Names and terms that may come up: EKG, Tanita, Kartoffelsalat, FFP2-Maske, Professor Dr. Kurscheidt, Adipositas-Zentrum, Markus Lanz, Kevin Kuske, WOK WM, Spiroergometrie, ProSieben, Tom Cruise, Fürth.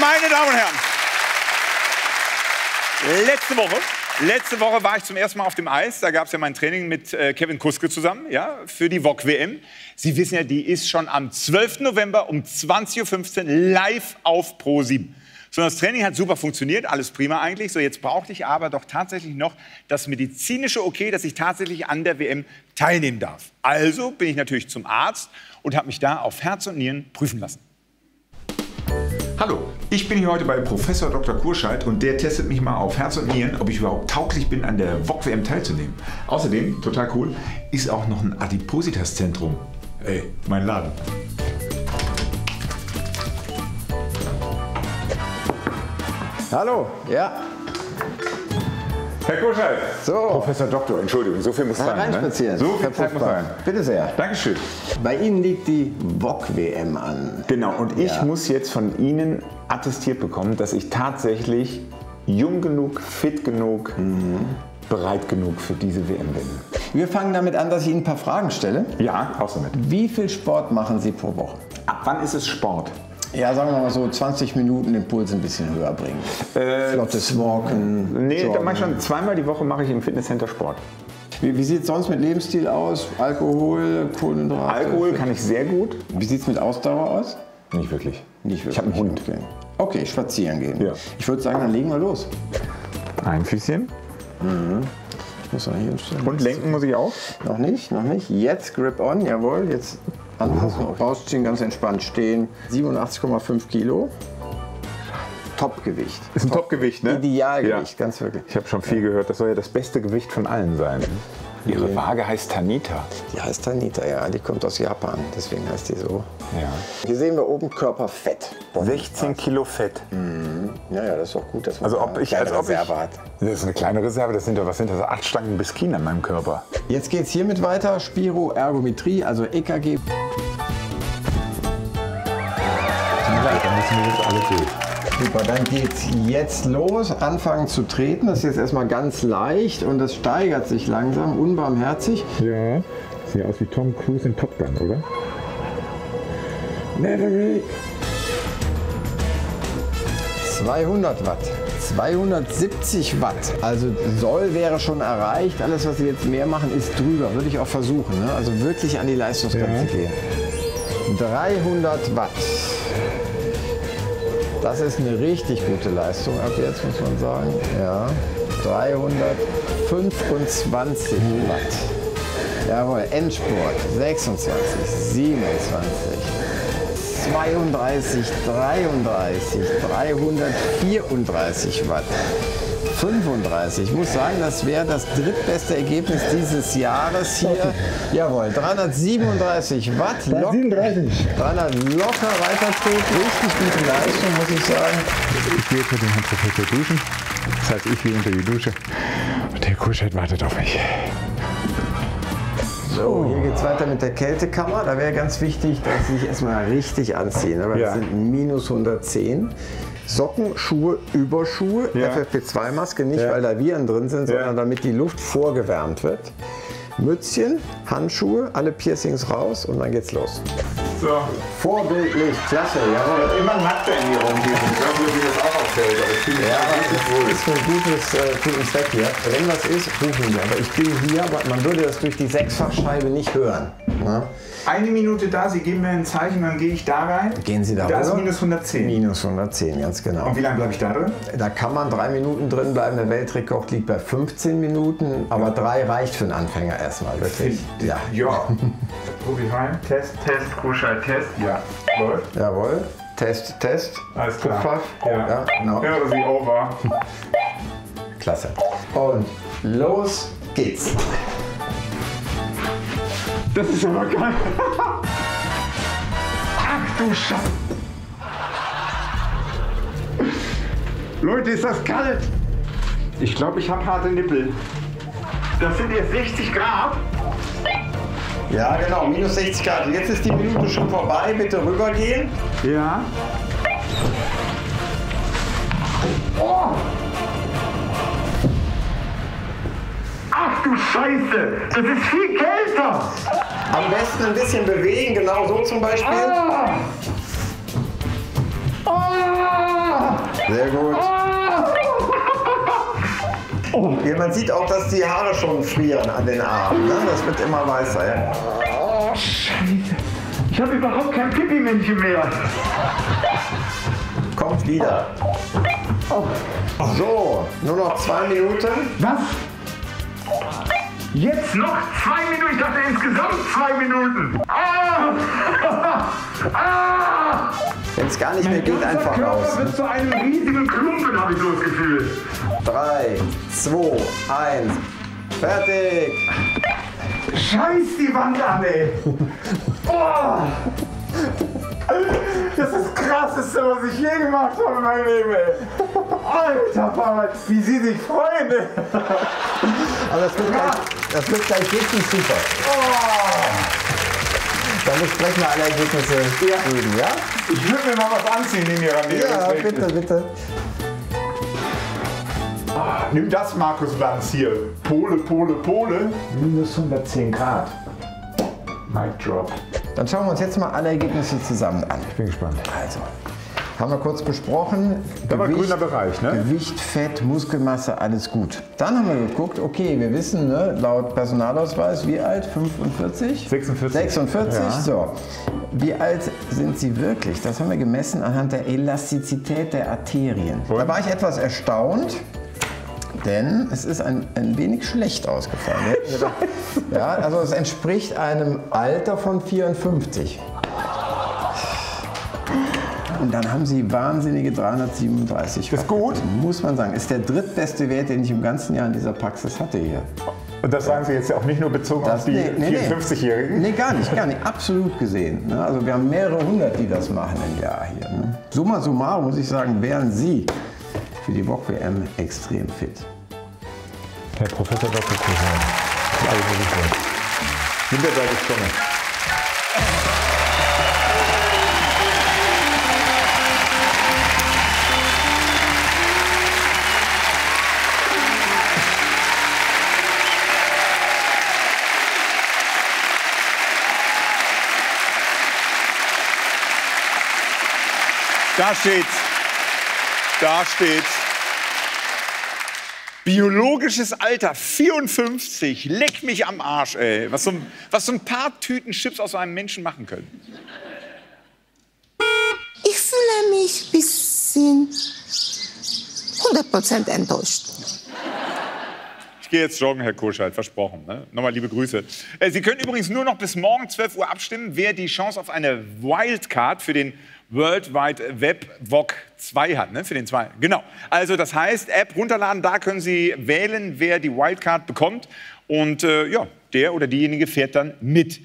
Meine Damen und Herren, letzte Woche war ich zum ersten Mal auf dem Eis. Da gab es ja mein Training mit Kevin Kuske zusammen, ja, für die WOK WM. Sie wissen ja, die ist schon am 12. November um 20.15 Uhr live auf ProSieben. So, das Training hat super funktioniert, alles prima eigentlich. So, jetzt brauchte ich aber doch tatsächlich noch das medizinische Okay, dass ich tatsächlich an der WM teilnehmen darf. Also bin ich natürlich zum Arzt und habe mich da auf Herz und Nieren prüfen lassen. Hallo, ich bin hier heute bei Professor Dr. Kurscheidt und der testet mich mal auf Herz und Nieren, ob ich überhaupt tauglich bin, an der WOK WM teilzunehmen. Außerdem, total cool, ist auch noch ein Adipositas-Zentrum. Ey, mein Laden. Hallo, ja. Herr Kurscheidt. So. Professor Doktor, Entschuldigung, so viel muss sein. Reinspazieren. Ne? So viel Zeit muss sein. Bitte sehr. Dankeschön. Bei Ihnen liegt die WOK WM an. Genau, und ich muss jetzt von Ihnen attestiert bekommen, dass ich tatsächlich jung genug, fit genug, bereit genug für diese WM bin. Wir fangen damit an, dass ich Ihnen ein paar Fragen stelle. Ja, raus damit. Wie viel Sport machen Sie pro Woche? Ab wann ist es Sport? Ja, sagen wir mal so 20 Minuten den Puls ein bisschen höher bringen. Flottes Walken. Nee, da mache ich schon zweimal die Woche mache ich im Fitnesscenter Sport. Wie sieht es sonst mit Lebensstil aus? Alkohol, Kohlenhydrate? Alkohol kann ich sehr gut. Wie sieht es mit Ausdauer aus? Nicht wirklich. Nicht wirklich. Ich habe einen Hund. Okay, spazieren gehen. Ja. Ich würde sagen, dann legen wir los. Ein Füßchen. Mhm. Ich muss auch hier umstellen. Und lenken muss ich auch? Noch nicht, noch nicht. Jetzt Grip on, jawohl. Jetzt. Rausziehen, ganz entspannt stehen. 87,5 Kilo. Topgewicht. Ist ein Topgewicht, ne? Idealgewicht, ja. Ganz wirklich. Ich habe schon viel gehört, das soll ja das beste Gewicht von allen sein. Ihre Waage heißt Tanita. Die heißt Tanita, ja. Die kommt aus Japan, deswegen heißt die so. Ja. Hier sehen wir oben Körperfett. 16 Kilo Fett. Mhm. Naja, das ist doch gut, dass man also eine kleine Reserve hat. Das ist eine kleine Reserve, das sind doch, was sind das? 8 Stangen Biskin an meinem Körper. Jetzt geht's hiermit weiter. Spiroergometrie, also EKG. Dann müssen wir das alle durch. Super, dann geht's jetzt los. Anfangen zu treten, das ist jetzt erstmal ganz leicht und das steigert sich langsam, unbarmherzig. Ja, sieht aus wie Tom Cruise in Top Gun, oder? Maverick! 200 Watt, 270 Watt, also soll wäre schon erreicht. Alles, was Sie jetzt mehr machen, ist drüber, würde ich auch versuchen, ne? Also wirklich an die Leistungsgrenze gehen. 300 Watt. Das ist eine richtig gute Leistung ab jetzt, muss man sagen. Ja, 325 Watt. Jawohl, Endspurt, 26, 27, 32, 33, 334 Watt, 35. Ich muss sagen, das wäre das drittbeste Ergebnis dieses Jahres hier. Jawohl, 337 Watt. 300 locker weiter tut. Richtig gute Leistung, muss ich sagen. Ich gehe für den Herrn Professor duschen. Das heißt, ich gehe unter die Dusche. Und der Kurscheidt wartet auf mich. So, hier geht es weiter mit der Kältekammer. Da wäre ganz wichtig, dass Sie sich erstmal richtig anziehen. Aber das sind minus 110. Socken, Schuhe, Überschuhe, FFP2-Maske, nicht weil da Viren drin sind, sondern damit die Luft vorgewärmt wird. Mützchen, Handschuhe, alle Piercings raus und dann geht's los. So. Vorbildlich, klasse, jawohl. Immer nackter in die Umgebung, wie das auch auffällt. Das ist ein gutes, guten Zweck hier. Wenn was ist, rufen wir. Aber ich bin hier, aber man würde das durch die Sechsfachscheibe nicht hören. Na? Eine Minute da, Sie geben mir ein Zeichen, dann gehe ich da rein. Gehen Sie da rein. Da ist minus 110. Minus 110, ganz genau. Und wie lange bleibe ich da drin? Da kann man 3 Minuten drin bleiben. Der Weltrekord liegt bei 15 Minuten, aber 3 reicht für einen Anfänger erstmal. Wirklich? Ja. Ja. Ruf ich rein. Test, Test, Kurscheidt, Test. Ja. Läuft. Jawohl. Test, Test. Alles klar. Puff, Puff. Ja. Ja, genau. Ja, Sie over. Klasse. Und los geht's. Das ist aber geil. Ach du Scheiße. Leute, ist das kalt. Ich glaube, ich habe harte Nippel. Das sind jetzt 60 Grad. Ja, genau, minus 60 Grad. Und jetzt ist die Minute schon vorbei. Bitte rübergehen. Ja. Oh. Ach du Scheiße, das ist viel kälter. Am besten ein bisschen bewegen, genau so zum Beispiel. Ah. Ah. Sehr gut. Ja, man sieht auch, dass die Haare schon frieren an den Armen. Ne? Das wird immer weißer. Ja. Oh, Scheiße. Ich habe überhaupt kein Pipi-Männchen mehr. Kommt wieder. Oh. Oh. So, nur noch 2 Minuten. Was? Jetzt noch 2 Minuten? Ich dachte insgesamt 2 Minuten. Ah! Wenn es gar nicht mehr geht, einfach Körper raus. Mein wird zu einem riesigen Klumpen, habe ich so das Gefühl. 3, 2, 1. Fertig. Scheiß die Wand an, ey. Oh. Das ist das Krasseste, was ich je gemacht habe in meinem Leben, ey. Alter, Mann, wie sie sich freuen, ey. Aber das wird gleich richtig super. Oh. Dann besprechen wir alle Ergebnisse drüben, ja? Ich würde mir mal was anziehen, neben mir ran. Ja, bitte, bitte. Ah, nimm das, Markus Lanz, hier. Pole, Pole, Pole. Minus 110 Grad. Mic drop. Dann schauen wir uns jetzt mal alle Ergebnisse zusammen an. Ich bin gespannt. Also, haben wir kurz besprochen. Da war grüner Bereich, ne? Gewicht, Fett, Muskelmasse, alles gut. Dann haben wir geguckt, okay, wir wissen, ne, laut Personalausweis, wie alt? 45? 46. 46, ja. So. Wie alt sind Sie wirklich? Das haben wir gemessen anhand der Elastizität der Arterien. Und? Da war ich etwas erstaunt. Denn es ist ein wenig schlecht ausgefallen. Ja, also es entspricht einem Alter von 54. Und dann haben sie wahnsinnige 337. Das ist gut. Muss man sagen. Ist der drittbeste Wert, den ich im ganzen Jahr in dieser Praxis hatte hier. Und das sagen Sie jetzt ja auch nicht nur bezogen auf die 54-Jährigen? Nee, gar nicht. Absolut gesehen. Also wir haben mehrere hundert, die das machen im Jahr hier. Summa summarum muss ich sagen, wären Sie für die WOK WM extrem fit. Herr Professor Dr. Kurscheidt. Alles Gute. Hinterbei ist schon. Da steht's. Da steht biologisches Alter 54. Leck mich am Arsch, ey. Was so ein paar Tüten Chips aus einem Menschen machen können. Ich fühle mich ein bisschen 100% enttäuscht. Ich gehe jetzt joggen, Herr Kurscheidt, versprochen. Ne? Nochmal liebe Grüße. Sie können übrigens nur noch bis morgen 12 Uhr abstimmen, wer die Chance auf eine Wildcard für den World Wide Web WOK 2 hat, ne? Für den 2. Genau. Also das heißt, App runterladen, da können Sie wählen, wer die Wildcard bekommt. Und ja, der oder diejenige fährt dann mit.